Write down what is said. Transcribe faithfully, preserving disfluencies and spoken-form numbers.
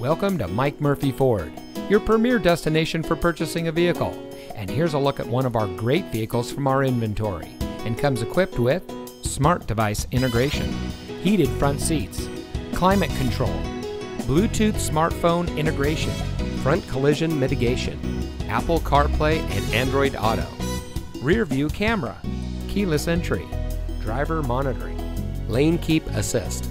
Welcome to Mike Murphy Ford, your premier destination for purchasing a vehicle. And here's a look at one of our great vehicles from our inventory, and comes equipped with smart device integration, heated front seats, climate control, Bluetooth smartphone integration, front collision mitigation, Apple CarPlay and Android Auto, rear view camera, keyless entry, driver monitoring, lane keep assist,